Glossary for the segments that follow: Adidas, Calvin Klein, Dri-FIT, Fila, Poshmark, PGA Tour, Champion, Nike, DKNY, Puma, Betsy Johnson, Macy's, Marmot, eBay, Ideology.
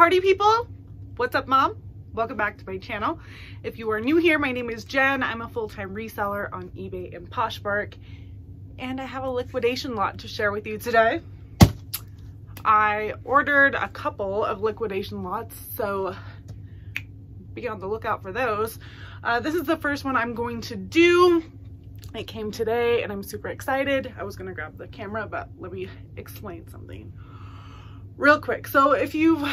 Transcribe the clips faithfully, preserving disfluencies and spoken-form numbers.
party people, what's up, mom? Welcome back to my channel. If you are new here, my name is Jen. I'm a full-time reseller on eBay and Poshmark, and I have a liquidation lot to share with you today. I ordered a couple of liquidation lots, so be on the lookout for those. Uh, this is the first one I'm going to do. It came today and I'm super excited. I was gonna grab the camera, but let me explain something real quick. So if you've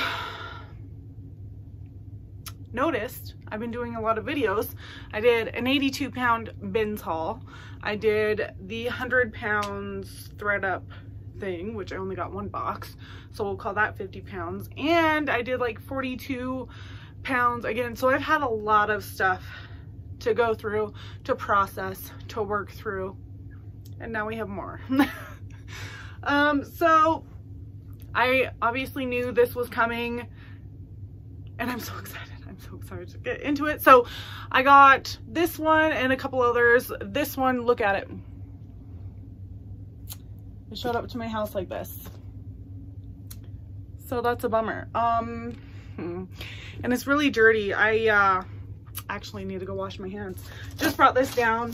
noticed, I've been doing a lot of videos. I did an eighty-two pound bins haul. I did the one hundred pounds thread up thing, which I only got one box, so we'll call that fifty pounds. And I did like forty-two pounds again. So I've had a lot of stuff to go through, to process, to work through, and now we have more. um, so I obviously knew this was coming, and I'm so excited. I'm so excited to get into it. So I got this one and a couple others. This one, look at it. It showed up to my house like this. So that's a bummer. Um, and it's really dirty. I uh, actually need to go wash my hands. Just brought this down.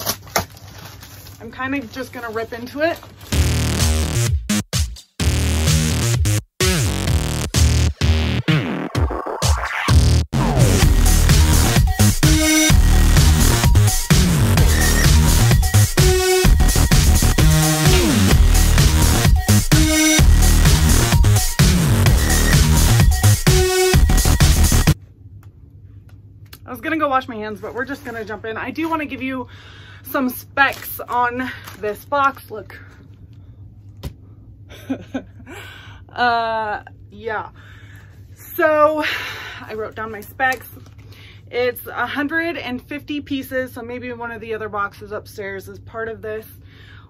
I'm kind of just gonna rip into it. Wash my hands, but we're just gonna jump in. I do want to give you some specs on this box. Look. uh yeah, so I wrote down my specs. It's one hundred fifty pieces, so maybe one of the other boxes upstairs is part of this.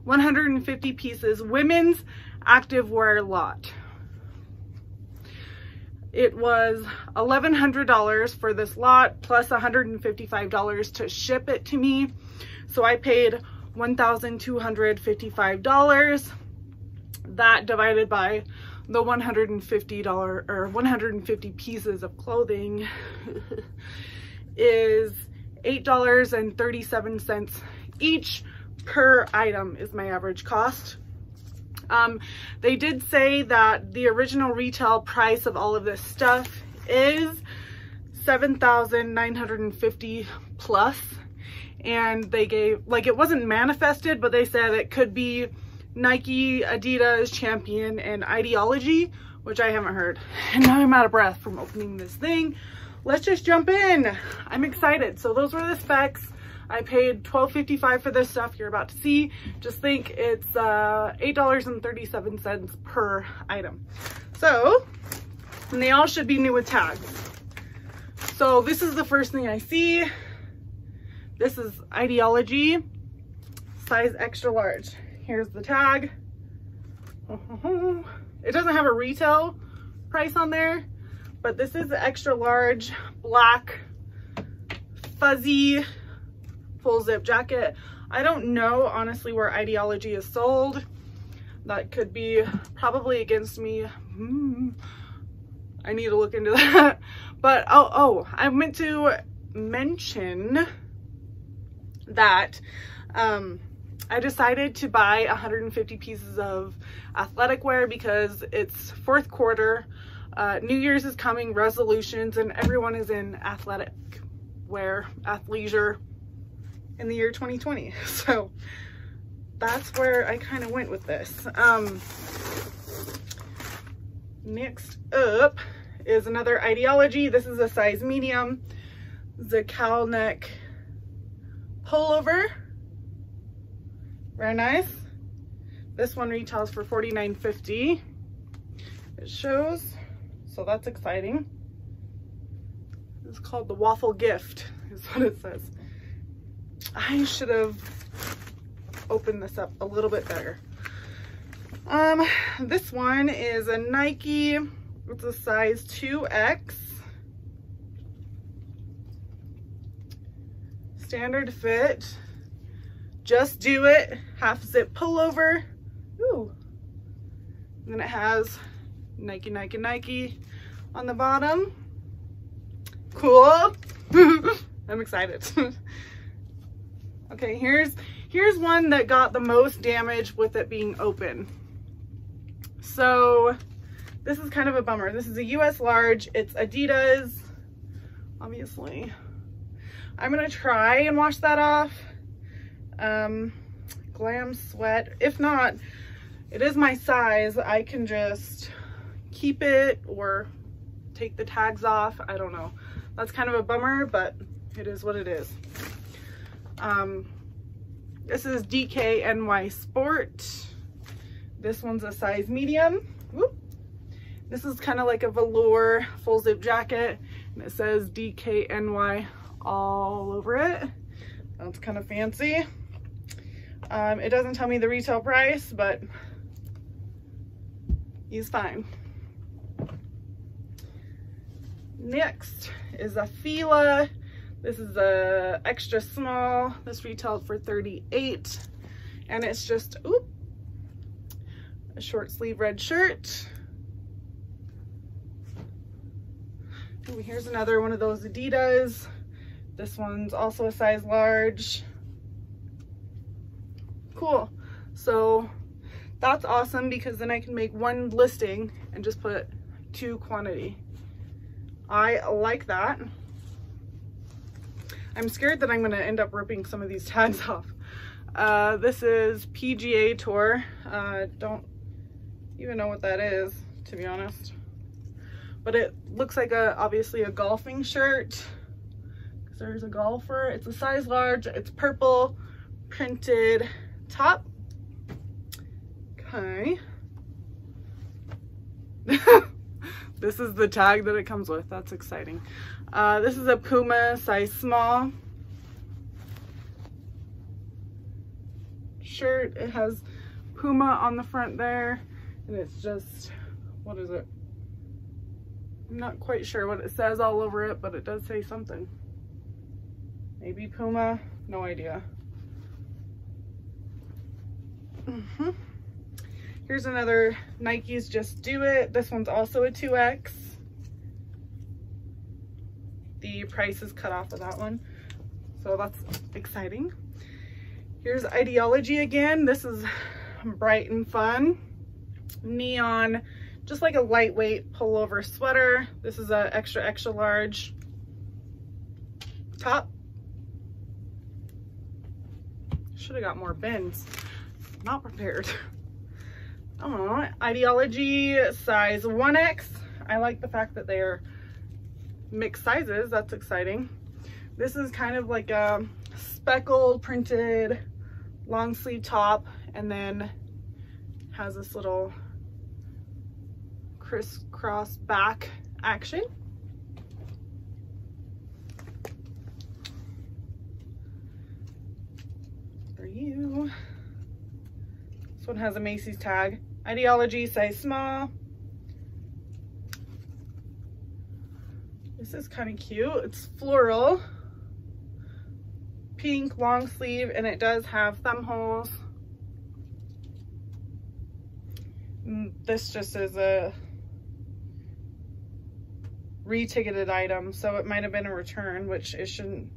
One hundred fifty pieces, women's activewear lot. It was eleven hundred dollars for this lot, plus one hundred fifty-five dollars to ship it to me. So I paid one thousand two hundred fifty-five dollars. That divided by the one hundred fifty dollars or one hundred fifty pieces of clothing is eight dollars and thirty-seven cents each per item is my average cost. Um, they did say that the original retail price of all of this stuff is seven thousand nine hundred fifty dollars plus, and they gave, like, it wasn't manifested, but they said it could be Nike, Adidas, Champion, and Ideology, which I haven't heard. And now I'm out of breath from opening this thing. Let's just jump in. I'm excited. So those were the specs. I paid twelve fifty-five for this stuff you're about to see. Just think, it's uh, eight dollars and thirty-seven cents per item. So, and they all should be new with tags. So this is the first thing I see. This is Ideology, size extra large. Here's the tag. It doesn't have a retail price on there, but this is extra large, black, fuzzy, full zip jacket. I don't know honestly where Ideology is sold. That could be probably against me. Mm, I need to look into that. But oh, oh, I meant to mention that um, I decided to buy one hundred fifty pieces of athletic wear because it's fourth quarter. Uh, New Year's is coming, resolutions, and everyone is in athletic wear, athleisure, in the year twenty twenty. So that's where I kind of went with this. Um, next up is another Ideology. This is a size medium, the cowl neck pullover. Very nice. This one retails for forty-nine fifty. It shows, so that's exciting. It's called the Waffle Gift is what it says. I should have opened this up a little bit better. Um, this one is a Nike. It's a size two X. Standard fit. Just do it. Half zip pullover. Ooh. And then it has Nike, Nike, Nike. on the bottom. Cool. I'm excited. Okay, here's here's one that got the most damage with it being open. So this is kind of a bummer. This is a U S large. It's Adidas, obviously. I'm gonna try and wash that off. Um, glam sweat. If not, it is my size. I can just keep it or take the tags off. I don't know. That's kind of a bummer, but it is what it is. Um, this is D K N Y Sport. This one's a size medium. Whoop. This is kind of like a velour full zip jacket, and it says D K N Y all over it. That's kind of fancy. Um, it doesn't tell me the retail price, but he's fine. Next is a Fila. This is a extra small. This retailed for thirty-eight dollars, and it's just oop, a short sleeve red shirt. Ooh, here's another one of those Adidas. This one's also a size large. Cool. So that's awesome, because then I can make one listing and just put two quantity. I like that. I'm scared that I'm going to end up ripping some of these tags off. Uh, this is P G A Tour. Uh, don't even know what that is, to be honest. But it looks like a obviously a golfing shirt. There's a golfer. It's a size large. It's purple printed top. Okay. This is the tag that it comes with. That's exciting. Uh, this is a Puma size small shirt. It has Puma on the front there, and it's just, what is it? I'm not quite sure what it says all over it, but it does say something. Maybe Puma, no idea. Mm-hmm. Here's another Nike's Just Do It. This one's also a two X. The price is cut off of that one, so that's exciting. Here's Ideology again. This is bright and fun. Neon, just like a lightweight pullover sweater. This is a extra, extra large top. Should have got more bins. Not prepared. Oh, Ideology size one X. I like the fact that they're mixed sizes. That's exciting. This is kind of like a speckled printed long sleeve top, and then has this little crisscross back action. You. This one has a Macy's tag. Ideology size small. This is kind of cute. It's floral, pink, long sleeve, and it does have thumb holes. This just is a reticketed item, so it might have been a return, which it shouldn't.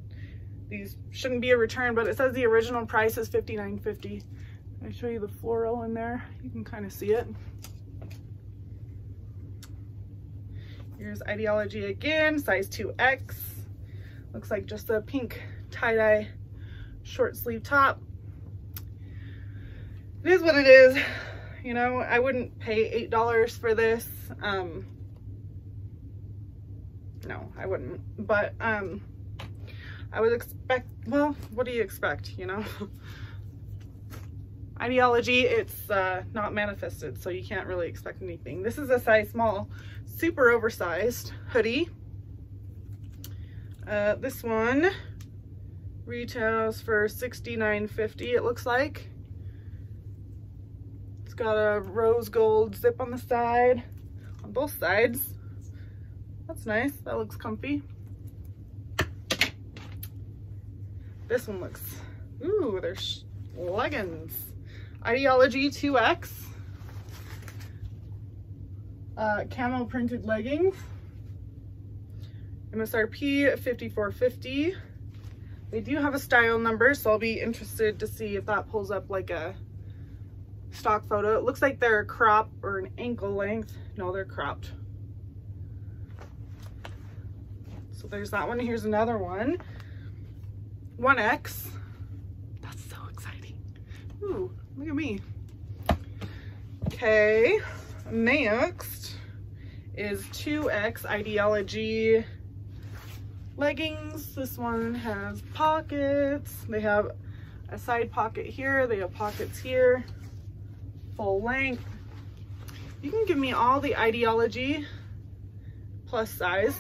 These shouldn't be a return, but it says the original price is fifty-nine fifty. I show you the floral in there. You can kind of see it. Here's Ideology again, size two X. Looks like just a pink tie-dye short sleeve top. It is what it is. You know, I wouldn't pay eight dollars for this. Um, no, I wouldn't. But, um... I would expect, well, what do you expect, you know? Ideology, it's uh, not manifested, so you can't really expect anything. This is a size small, super oversized hoodie. Uh, this one retails for sixty-nine fifty, it looks like. It's got a rose gold zip on the side, on both sides. That's nice, that looks comfy. This one looks, ooh, they're leggings. Ideology two X. Uh, camel printed leggings. M S R P fifty-four fifty. They do have a style number, so I'll be interested to see if that pulls up like a stock photo. It looks like they're a crop or an ankle length. No, they're cropped. So there's that one. Here's another one. one X. That's so exciting. Ooh, look at me. Okay, next is two X Ideology leggings. This one has pockets. They have a side pocket here. They have pockets here. Full length. You can give me all the Ideology plus size.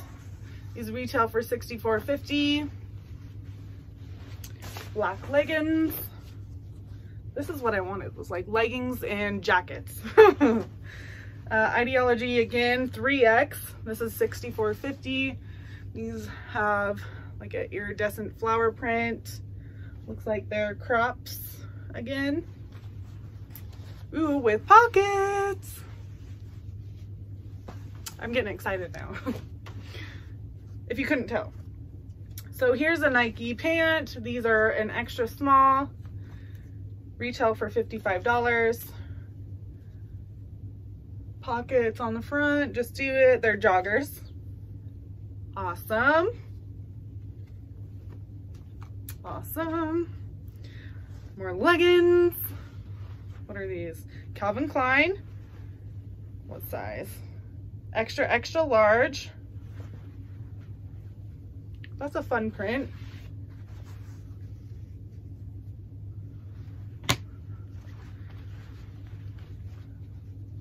These retail for sixty-four fifty. Black leggings. This is what I wanted. It was like leggings and jackets. uh, Ideology again, three X. This is sixty-four fifty. These have like an iridescent flower print. Looks like they're crops again. Ooh, with pockets. I'm getting excited now. If you couldn't tell. So here's a Nike pant. These are an extra small. Retail for fifty-five dollars. Pockets on the front. Just do it. They're joggers. Awesome. Awesome. More leggings. What are these? Calvin Klein. What size? Extra, extra large. That's a fun print.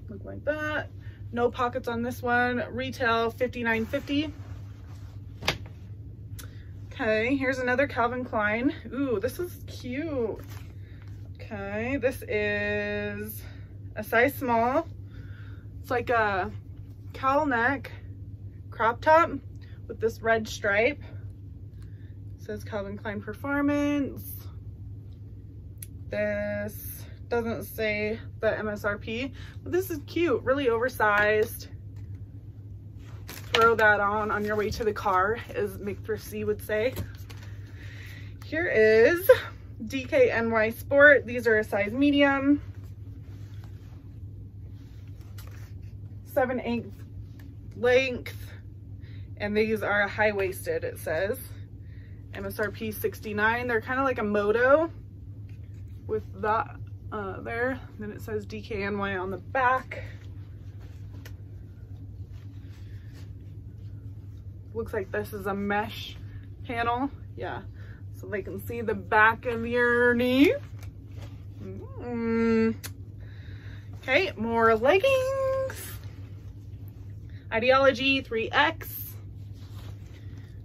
Look like that. No pockets on this one. Retail fifty-nine fifty. Okay, here's another Calvin Klein. Ooh, this is cute. Okay, this is a size small. It's like a cowl neck crop top with this red stripe. Says Calvin Klein Performance. This doesn't say the M S R P, but this is cute, really oversized. Throw that on on your way to the car, as McThrifty would say. Here is D K N Y Sport. These are a size medium. seven eighths length, and these are high-waisted, it says. M S R P sixty-nine. They're kind of like a moto with that uh, there. Then it says D K N Y on the back. Looks like this is a mesh panel. Yeah, so they can see the back of your knee. Mm. Okay, more leggings. Ideology three X.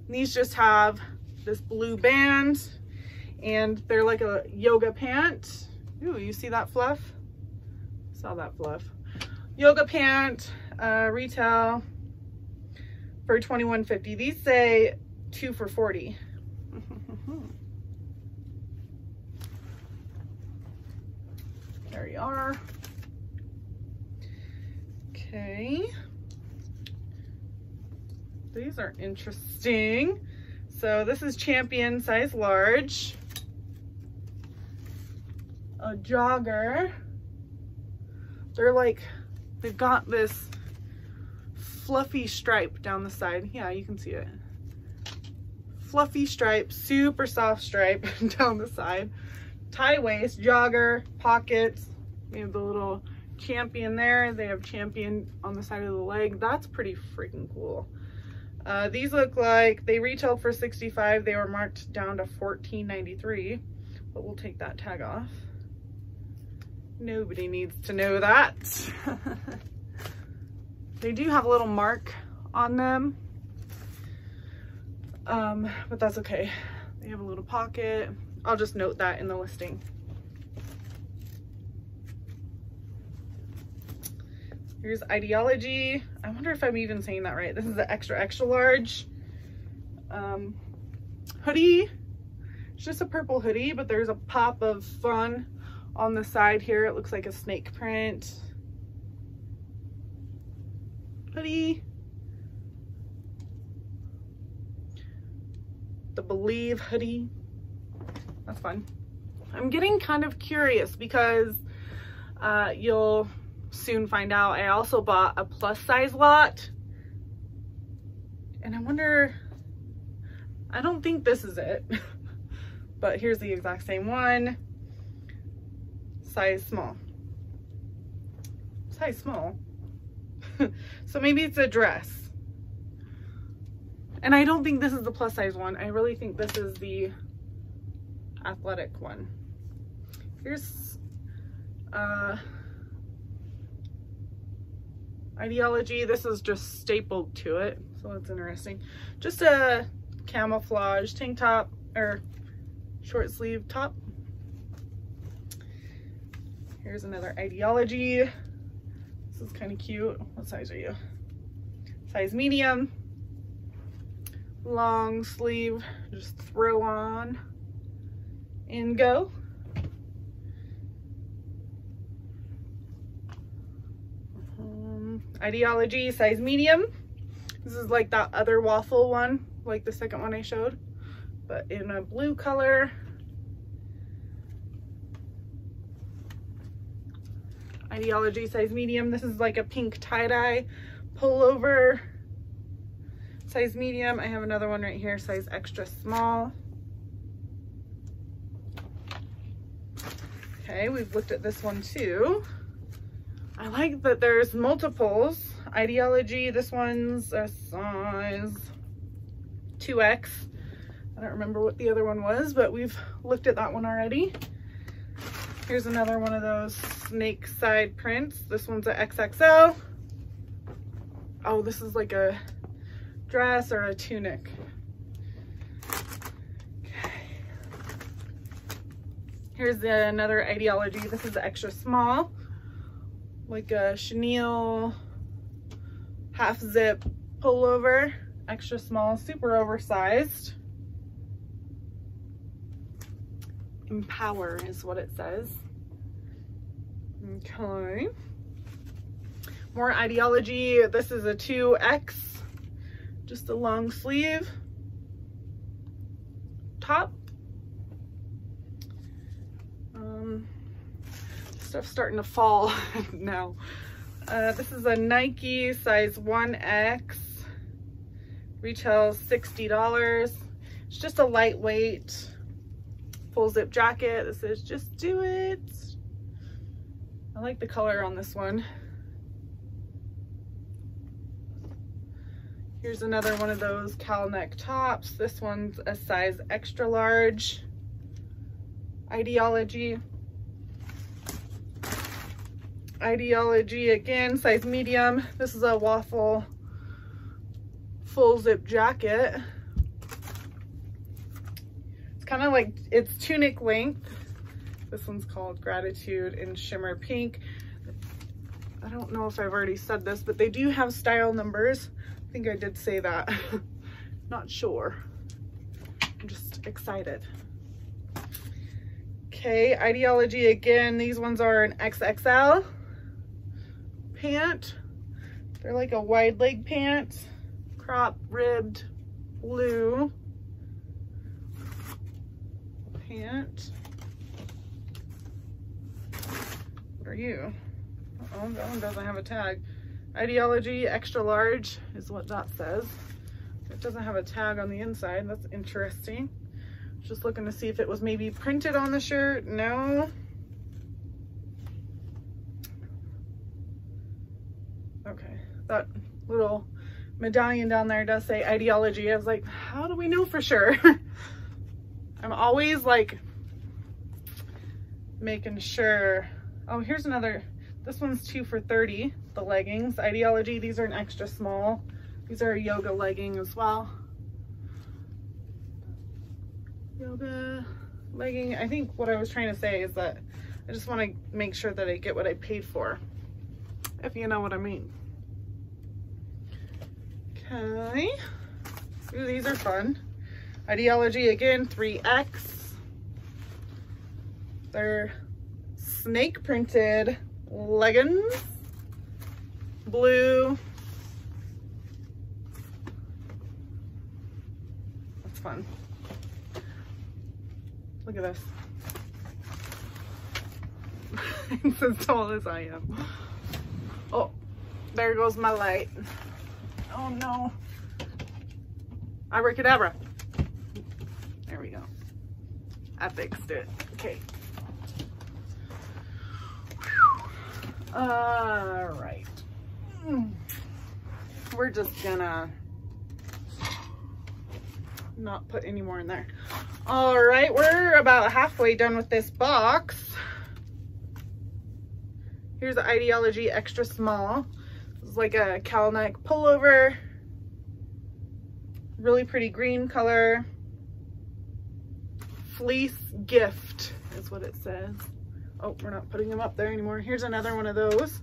These just have this blue band, and they're like a yoga pant. Ooh, you see that fluff? Saw that fluff. Yoga pant, uh, retail for twenty-one fifty. These say two for forty. There you are. Okay. These are interesting. So this is Champion, size large. A jogger. They're like, they've got this fluffy stripe down the side. Yeah, you can see it. Fluffy stripe, super soft stripe down the side. Tie waist, jogger, pockets. We have the little Champion there. They have Champion on the side of the leg. That's pretty freaking cool. Uh, these look like they retailed for sixty-five dollars. They were marked down to fourteen ninety-three, but we'll take that tag off. Nobody needs to know that. They do have a little mark on them, um, but that's okay. They have a little pocket. I'll just note that in the listing. Here's Ideology. I wonder if I'm even saying that right. This is the extra, extra large um, hoodie. It's just a purple hoodie, but there's a pop of fun on the side here. It looks like a snake print. Hoodie. the Believe hoodie. That's fun. I'm getting kind of curious because uh, you'll soon find out I also bought a plus size lot. And I wonder, I don't think this is it, but here's the exact same one. Size small. Size small. So maybe it's a dress. And I don't think this is the plus size one. I really think this is the athletic one. Here's uh, Ideology. This is just stapled to it, so that's interesting. Just a camouflage tank top or short sleeve top. Here's another Ideology. This is kind of cute. What size are you? Size medium. Long sleeve, just throw on and go. Um, Ideology, size medium. This is like that other waffle one, like the second one I showed, but in a blue color. Ideology, size medium. This is like a pink tie-dye pullover, size medium. I have another one right here, size extra small. Okay, we've looked at this one too. I like that there's multiples. Ideology, this one's a size two X. I don't remember what the other one was, but we've looked at that one already. Here's another one of those snake side prints. This one's a X X L. Oh, this is like a dress or a tunic. Here's the, another Ideology. This is extra small, like a chenille half zip pullover, extra small, super oversized. Empower is what it says. Okay. More Ideology. This is a two X, just a long sleeve top. Stuff's starting to fall now. Uh, this is a Nike, size one X, retails sixty dollars. It's just a lightweight full zip jacket. This is Just Do It. I like the color on this one. Here's another one of those cowl neck tops. This one's a size extra large. Ideology. Ideology again, size medium. This is a waffle full zip jacket. It's kind of like, it's tunic length. This one's called Gratitude in Shimmer Pink. I don't know if I've already said this, but they do have style numbers. I think I did say that. Not sure. I'm just excited. Okay, Ideology again. These ones are an X X L. Pant. They're like a wide leg pant, crop ribbed blue pant. What are you? Uh-oh, that one doesn't have a tag. Ideology extra large is what that says. It doesn't have a tag on the inside. That's interesting. Just looking to see if it was maybe printed on the shirt. No. Okay, that little medallion down there does say Ideology. I was like, how do we know for sure? I'm always like making sure. Oh, here's another. This one's two for thirty, the leggings. Ideology, these are an extra small. These are a yoga legging as well. Yoga legging. I think what I was trying to say is that I just want to make sure that I get what I paid for, if you know what I mean. Okay. Ooh, these are fun. Ideology again, three X. They're snake printed leggings. Blue. It's fun. Look at this. It's as tall as I am. Oh, there goes my light. Oh no. Abracadabra. There we go. I fixed it. Okay. All right. We're just gonna not put any more in there. All right, we're about halfway done with this box. Here's the Ideology extra small. It's like a cowl neck pullover. Really pretty green color. Fleece gift is what it says. Oh, we're not putting them up there anymore. Here's another one of those.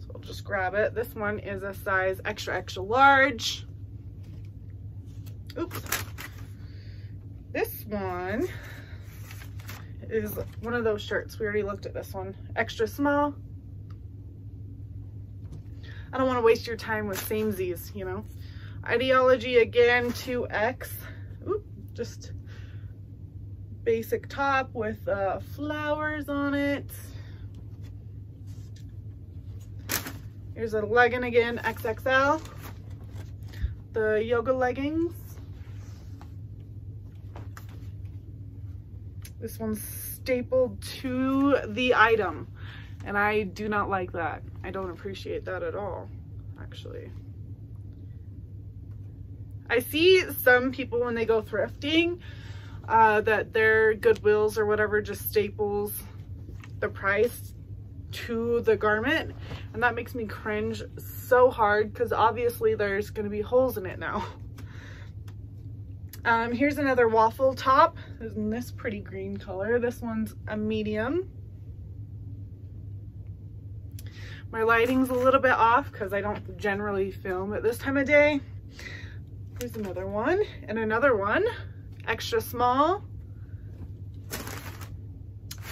So I'll just grab it. This one is a size extra, extra large. Oops. This one is one of those shirts. We already looked at this one. Extra small. I don't want to waste your time with samesies, you know. Ideology again, two X. Oop, just basic top with uh, flowers on it. Here's a legging again, X X L. The yoga leggings. This one's stapled to the item, and I do not like that. I don't appreciate that at all, actually. I see some people when they go thrifting uh, that their Goodwills or whatever just staples the price to the garment, and that makes me cringe so hard because obviously there's going to be holes in it now. Um, here's another waffle top in this pretty green color. This one's a medium. My lighting's a little bit off because I don't generally film at this time of day. Here's another one and another one. Extra small.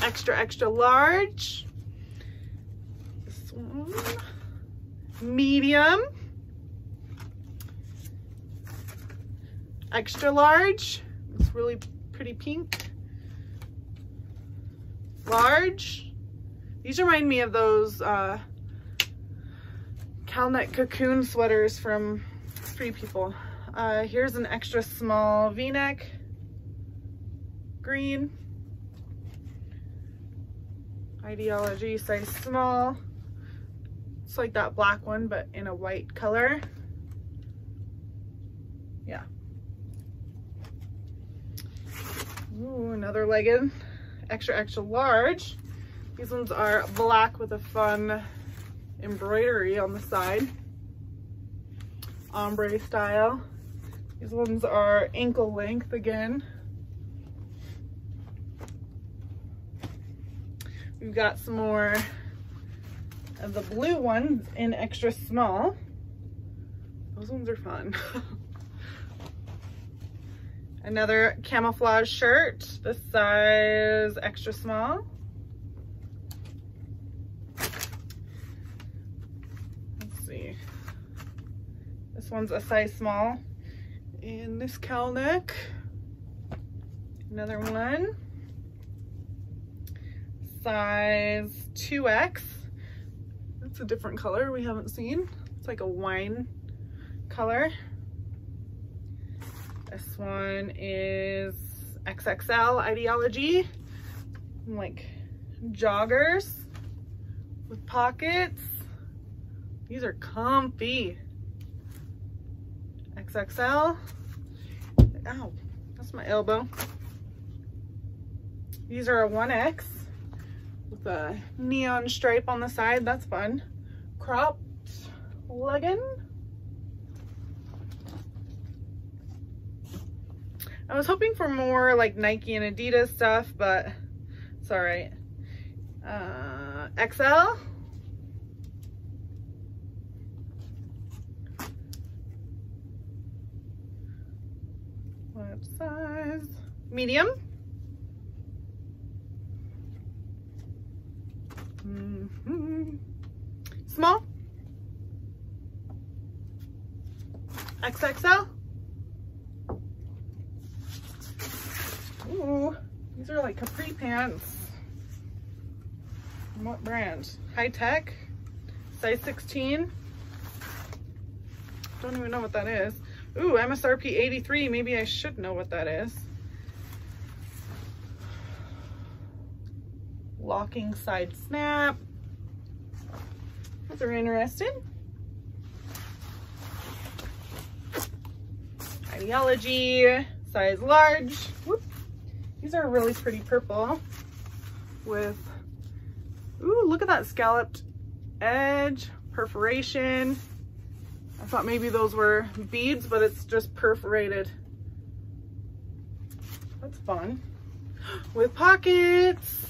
Extra, extra large. This one. Medium. Extra large. It's really pretty pink. Large. These remind me of those uh, cowl-neck cocoon sweaters from Free People. Uh, here's an extra small V-neck, green, Ideology size small. It's like that black one, but in a white color. Yeah. Ooh, another legging, extra, extra large. These ones are black with a fun embroidery on the side, ombre style. These ones are ankle length again. We've got some more of the blue ones in extra small. Those ones are fun. Another camouflage shirt. This size extra small. Let's see. This one's a size small. In this cowl neck, another one, size two X. That's a different color we haven't seen. It's like a wine color. This one is X X L Ideology, like joggers with pockets. These are comfy. X X L. Ow, that's my elbow. These are a one X with a neon stripe on the side. That's fun. Cropped legging. I was hoping for more like Nike and Adidas stuff, but it's all right. Uh, X L. What size? Medium. Mm-hmm. Small. X X L. Ooh, these are like capri pants. What brand? High Tech, size sixteen. Don't even know what that is. Ooh, M S R P eighty-three. Maybe I should know what that is. Locking side snap. Those are interesting. Ideology, size large. Whoop. These are really pretty purple with, ooh, look at that scalloped edge, perforation. I thought maybe those were beads, but it's just perforated. That's fun. With pockets.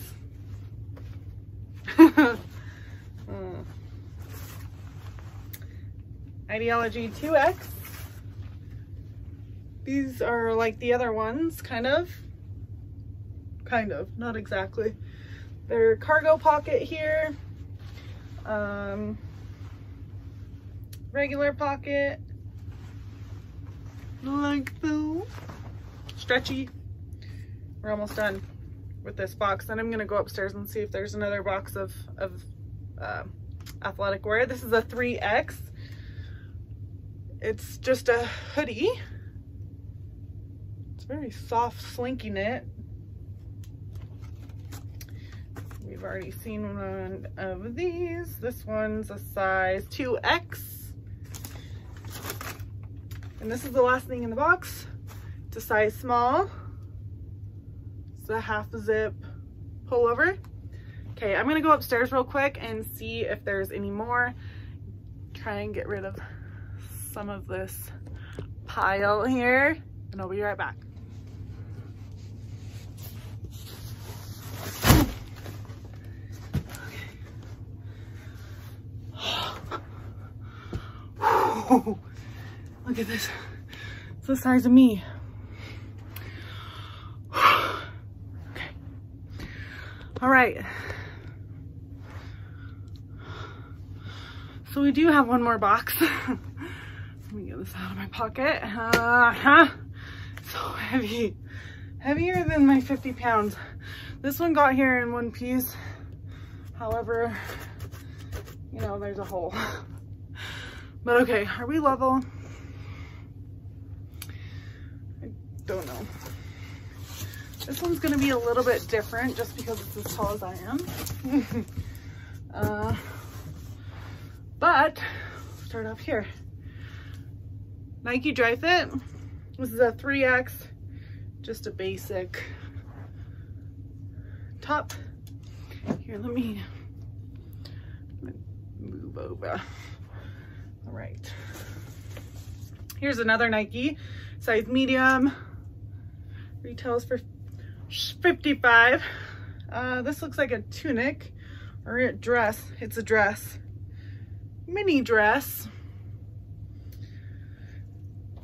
mm. Ideology two X. These are like the other ones, kind of. Kind of, not exactly. Their cargo pocket here. Um, regular pocket. Like those. Stretchy. We're almost done with this box. Then I'm gonna go upstairs and see if there's another box of, of uh, athletic wear. This is a three X. It's just a hoodie. It's very soft, slinky knit. We've already seen one of these. This one's a size two X. And this is the last thing in the box. It's a size small. The half zip pullover. Okay, I'm gonna go upstairs real quick and see if there's any more. Try and get rid of some of this pile here, and I'll be right back. Okay. Look at this. It's the size of me. All right, so we do have one more box. Let me get this out of my pocket. Uh huh. So heavy, heavier than my fifty pounds. This one got here in one piece. However, you know, there's a hole. But okay, are we level? I don't know. This one's gonna be a little bit different just because it's as tall as I am. uh, but start off here. Nike Dri-FIT. This is a three X, just a basic top. Here, let me, let me move over. All right. Here's another Nike, size medium. Retails for fifty-five. Uh, this looks like a tunic or a dress. It's a dress, mini dress.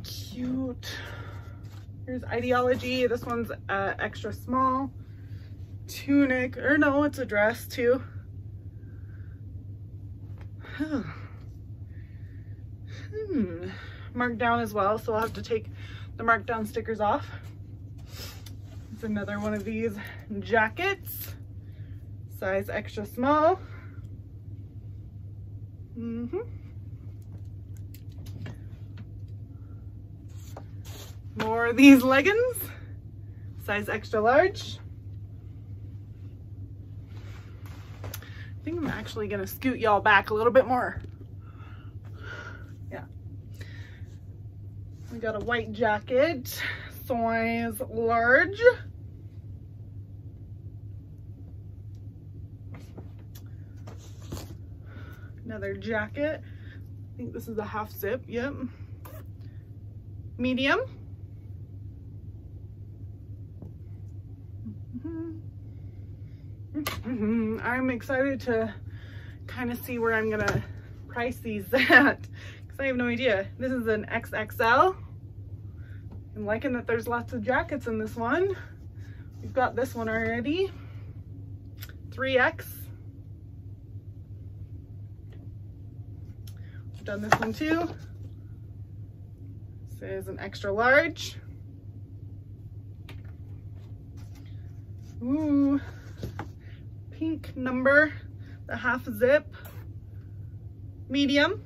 Cute. Here's Ideology. This one's uh, extra small. Tunic, or no, it's a dress too. Huh. Hmm. Marked down as well, so I'll have to take the markdown stickers off. Another one of these jackets, size extra small. Mm-hmm. More of these leggings, size extra large. I think I'm actually gonna scoot y'all back a little bit more. Yeah. We got a white jacket, size large. Another jacket. I think this is a half zip. Yep. Medium. Mm-hmm. Mm-hmm. I'm excited to kind of see where I'm going to price these at because I have no idea. This is an X X L. I'm liking that there's lots of jackets in this one. We've got this one already. three X. We've done this one too. This is an extra large. Ooh, pink number, the half zip, medium.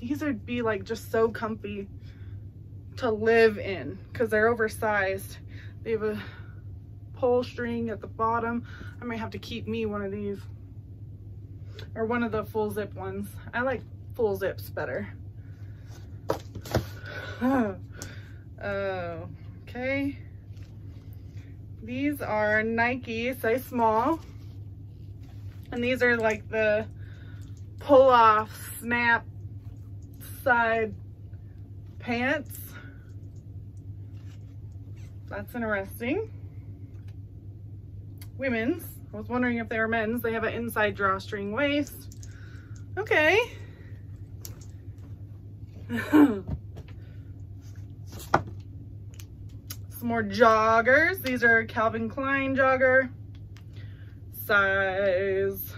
These would be like just so comfy to live in because they're oversized. They have a pull string at the bottom. I might have to keep me one of these or one of the full zip ones. I like full zips better. Oh, okay. These are Nike, size small. And these are like the pull off snap side pants. That's interesting. Women's. I was wondering if they were men's. They have an inside drawstring waist. Okay. Some more joggers. These are Calvin Klein jogger. Size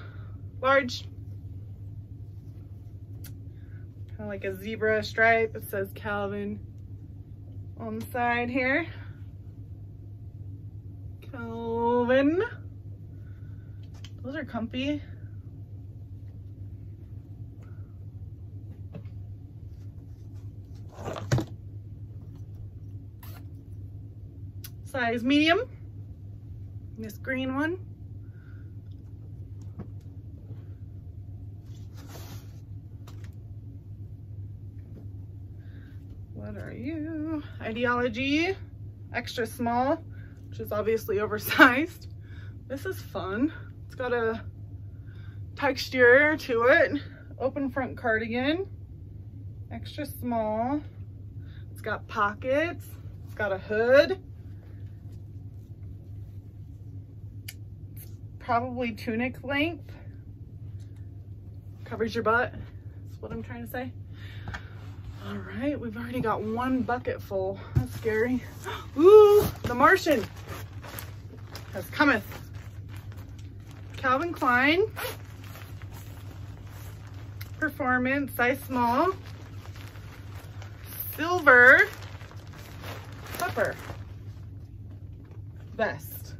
large. Kind of like a zebra stripe. It says Calvin on the side here. Calvin. Those are comfy. Size medium. This green one. What are you? Ideology. Extra small, which is obviously oversized. This is fun. It's got a texture to it. Open front cardigan, extra small. It's got pockets, it's got a hood. It's probably tunic length. Covers your butt, that's what I'm trying to say. All right, we've already got one bucket full. That's scary. Ooh, the Martian has cometh. Calvin Klein, performance, size small, silver pepper vest.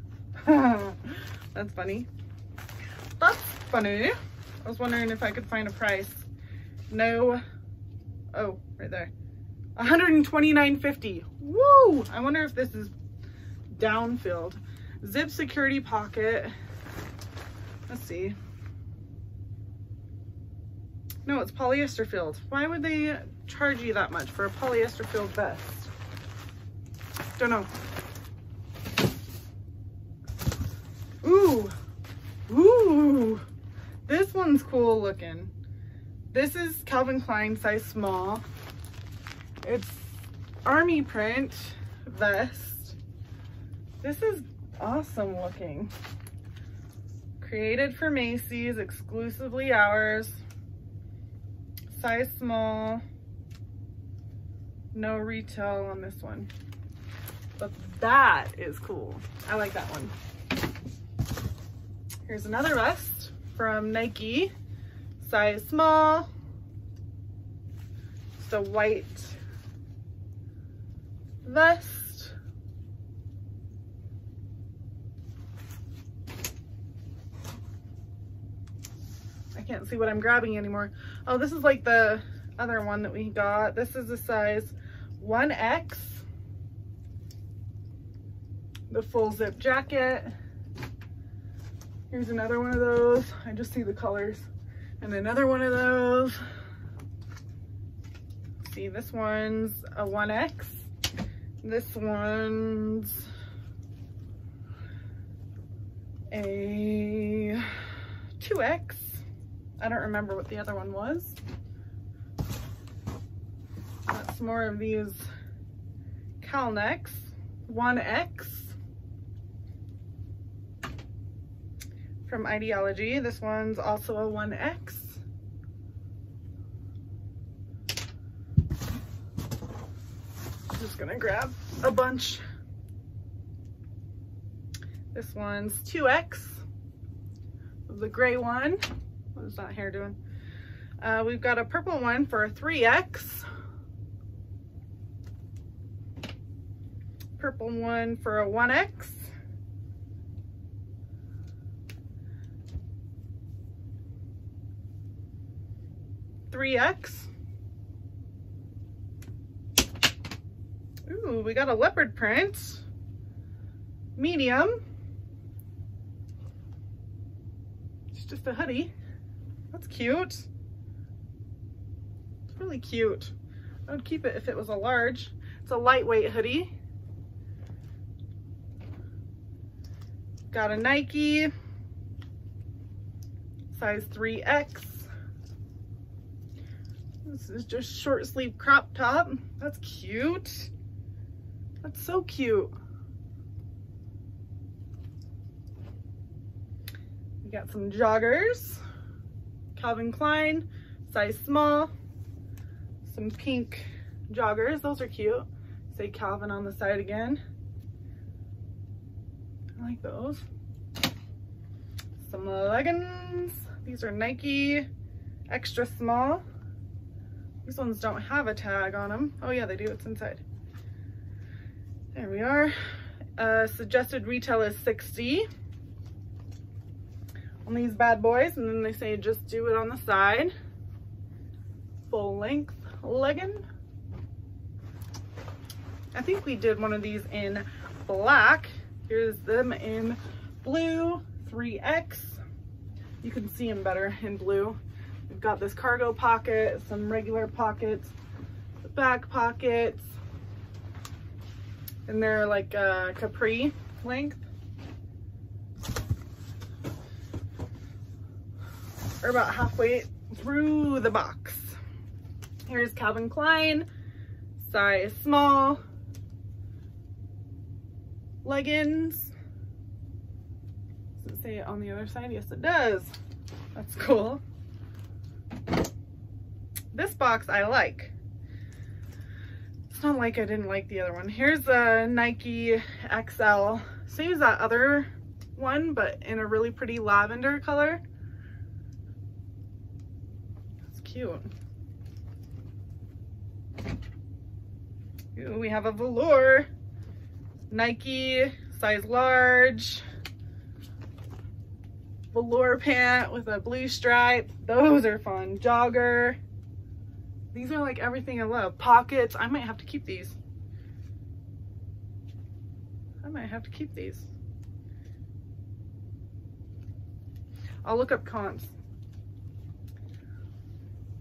That's funny. That's funny. I was wondering if I could find a price. No. Oh, right there. one hundred twenty-nine fifty. Woo! I wonder if this is downfilled. Zip security pocket. Let's see. No, it's polyester filled. Why would they charge you that much for a polyester filled vest? Don't know. Ooh. Ooh. This one's cool looking. This is Calvin Klein, size small. It's army print vest. This is awesome looking. Created for Macy's, exclusively ours. Size small. No retail on this one. But that is cool. I like that one. Here's another vest from Nike. Size small. It's a white vest. I can't see what I'm grabbing anymore. Oh, this is like the other one that we got. This is a size one X. The full zip jacket. Here's another one of those. I just see the colors. And another one of those. See, this one's a one X. This one's a two X. I don't remember what the other one was. That's more of these Calnex. one X from Ideology. This one's also a one X. Just gonna grab a bunch. This one's two X. The gray one. What is that hair doing? Uh, we've got a purple one for a three X. purple one for a one X. three X. Ooh, we got a leopard print. Medium. It's just a hoodie. That's cute. It's really cute. I would keep it if it was a large. It's a lightweight hoodie. Got a Nike. Size three X. This is just short sleeve crop top. That's cute. That's so cute. We got some joggers. Calvin Klein, size small. Some pink joggers. Those are cute. Say Calvin on the side again. I like those. Some leggings. These are Nike, extra small. These ones don't have a tag on them. Oh yeah, they do. It's inside. There we are. Uh, suggested retail is sixty dollars on these bad boys, and then they say just do it on the side. Full length legging. I think we did one of these in black. Here's them in blue, three X. You can see them better in blue. We've got this cargo pocket, some regular pockets, the back pockets, and they're like uh, capri length. We're about halfway through the box. Here's Calvin Klein, size small, leggings. Does it say it on the other side? Yes, it does. That's cool. This box I like. It's not like I didn't like the other one. Here's a Nike X L. Same as that other one, but in a really pretty lavender color. That's cute. Ooh, we have a velour. Nike, size large. Velour pant with a blue stripe. Those are fun. Jogger. These are like everything I love. Pockets. I might have to keep these. I might have to keep these. I'll look up comps.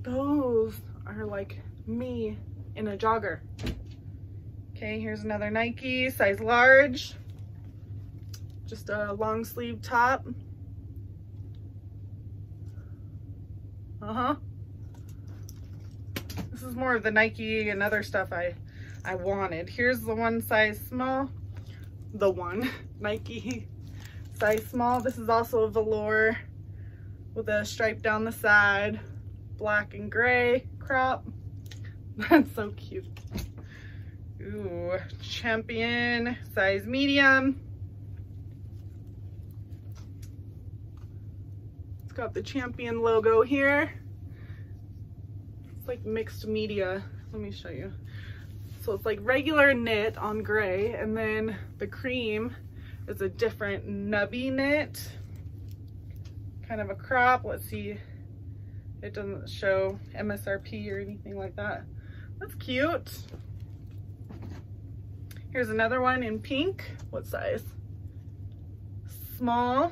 Those are like me in a jogger. Okay, here's another Nike, size large. Just a long sleeve top. Uh-huh. This is more of the Nike and other stuff I, I wanted. Here's the one size small. The one. Nike size small. This is also a velour with a stripe down the side. Black and gray crop. That's so cute. Ooh. Champion. Size medium. It's got the Champion logo here. Like mixed media. Let me show you. So it's like regular knit on gray, and then the cream is a different nubby knit, kind of a crop. Let's see, it doesn't show M S R P or anything like that. That's cute. Here's another one in pink. What size? Small.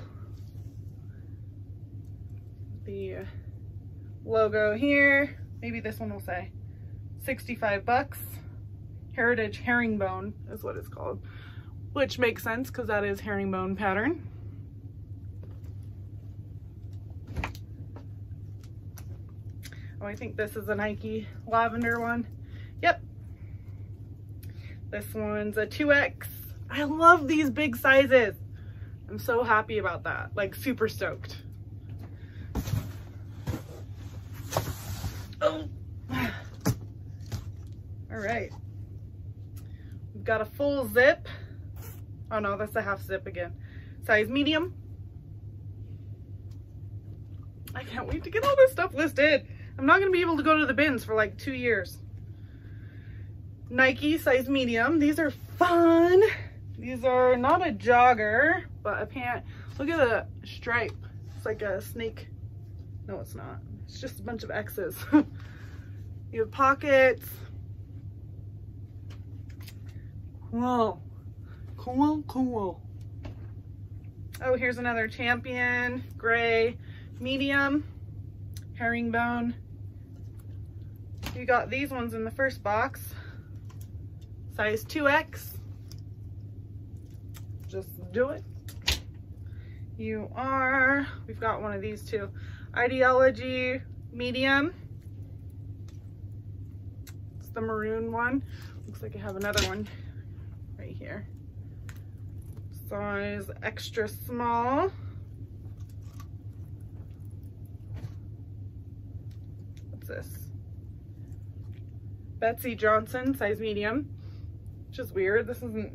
The logo here. Maybe this one will say sixty-five bucks. Heritage herringbone is what it's called, which makes sense because that is herringbone pattern. Oh, I think this is a Nike lavender one. Yep. This one's a two X. I love these big sizes. I'm so happy about that. Like, super stoked. Oh. All right, we've got a full zip. Oh no, that's a half zip again. Size medium. I can't wait to get all this stuff listed. I'm not gonna be able to go to the bins for like two years. Nike size medium. These are fun. These are not a jogger, but a pant. Look at the stripe. It's like a snake. No, it's not. It's just a bunch of X's. You have pockets. Cool. Cool, cool. Oh, here's another Champion. Gray. Medium. Herringbone. You got these ones in the first box. Size two X. Just do it. You are, we've got one of these too. Ideology medium. It's the maroon one. Looks like I have another one right here. Size extra small. What's this? Betsy Johnson, size medium. Which is weird. This isn't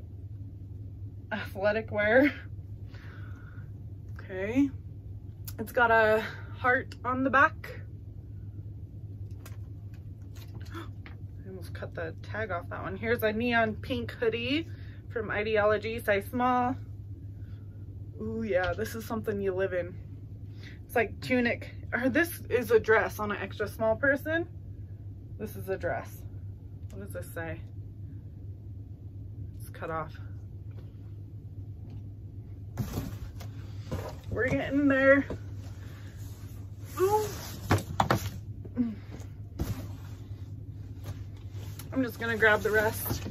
athletic wear. Okay. It's got a heart on the back. I almost cut the tag off that one. Here's a neon pink hoodie from Ideology, size small. Ooh, yeah, this is something you live in. It's like tunic, or this is a dress on an extra small person. This is a dress. What does this say? It's cut off. We're getting there. Ooh. I'm just gonna grab the rest.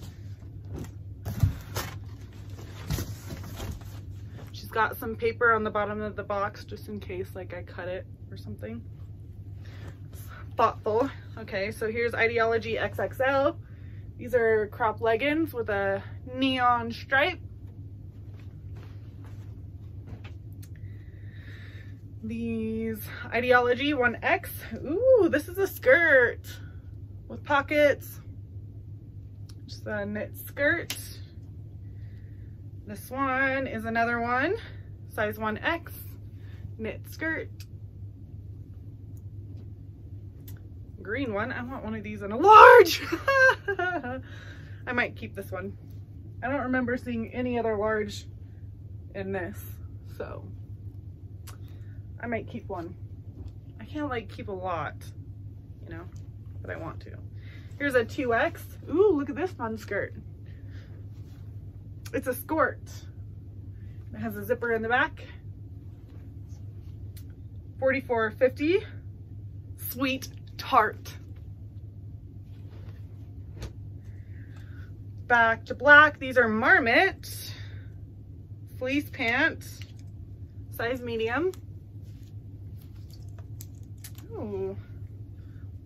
She's got some paper on the bottom of the box just in case like I cut it or something. It's thoughtful. Okay, so here's Ideology X X L. These are crop leggings with a neon stripe. These Ideology one X. Ooh, this is a skirt with pockets. Just a knit skirt. This one is another one, size one X, knit skirt. Green one. I want one of these in a large. I might keep this one. I don't remember seeing any other large in this, so I might keep one. I can't like keep a lot, you know, but I want to. Here's a two X. Ooh, look at this fun skirt. It's a skort. It has a zipper in the back. forty-four fifty. Sweet tart. Back to black. These are Marmot fleece pants, size medium. Ooh,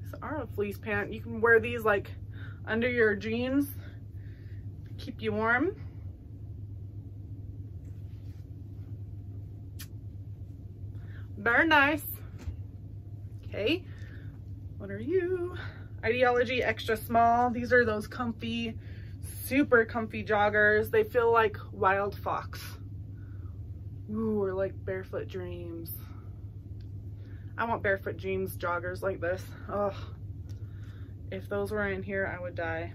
these are a fleece pant. You can wear these like under your jeans to keep you warm. Very nice. Okay, what are you? Ideology extra small. These are those comfy, super comfy joggers. They feel like Wild Fox. Ooh, or like Barefoot Dreams. I want Barefoot Dreams joggers like this. Oh, if those were in here, I would die.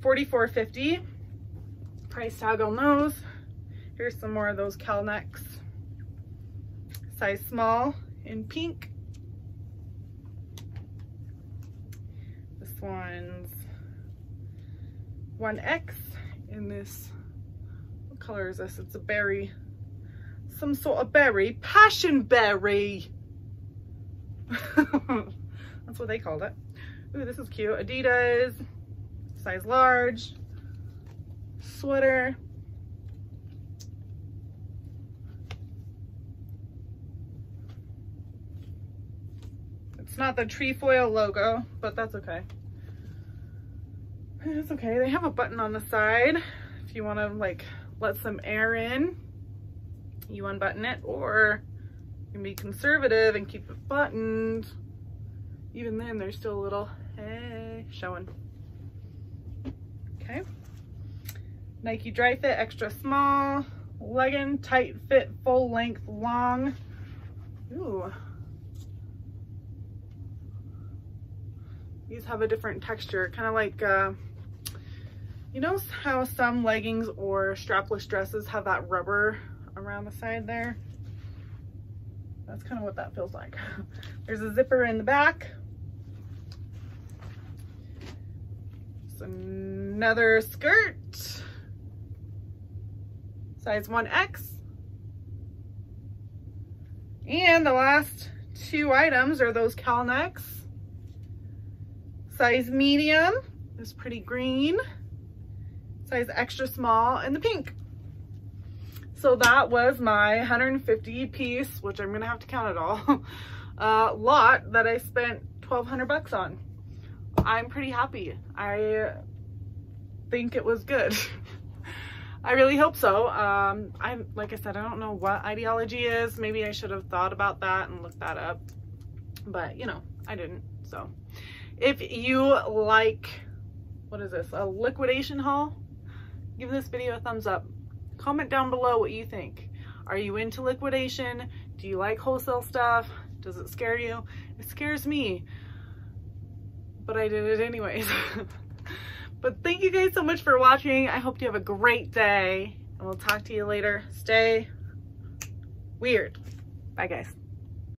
forty-four fifty. Price tag on those. Here's some more of those Calnecks. Size small in pink. This one's one X in this. What color is this? It's a berry. Some sort of berry. Passion berry. That's what they called it. Ooh, this is cute. Adidas, size large, sweater. It's not the trefoil logo, but that's okay. It's okay. They have a button on the side if you want to like let some air in. You unbutton it, or can be conservative and keep it buttoned. Even then, there's still a little, hey, showing. Okay. Nike Dri-Fit extra small, legging, tight fit, full length, long. Ooh. These have a different texture, kind of like uh, You know how some leggings or strapless dresses have that rubber around the side there? That's kind of what that feels like. There's a zipper in the back. It's another skirt, size one X. And the last two items are those cowl necks. Size medium, this pretty green. Size extra small, and the pink. So that was my one hundred fifty piece, which I'm gonna have to count it all, uh, lot that I spent twelve hundred bucks on. I'm pretty happy. I think it was good. I really hope so. Um, I'm like I said, I don't know what Ideology is. Maybe I should have thought about that and looked that up, but you know, I didn't. So if you like, what is this, a liquidation haul? Give this video a thumbs up. Comment down below what you think. Are you into liquidation? Do you like wholesale stuff? Does it scare you? It scares me, but I did it anyways. But thank you guys so much for watching. I hope you have a great day, and we'll talk to you later. Stay weird. Bye guys.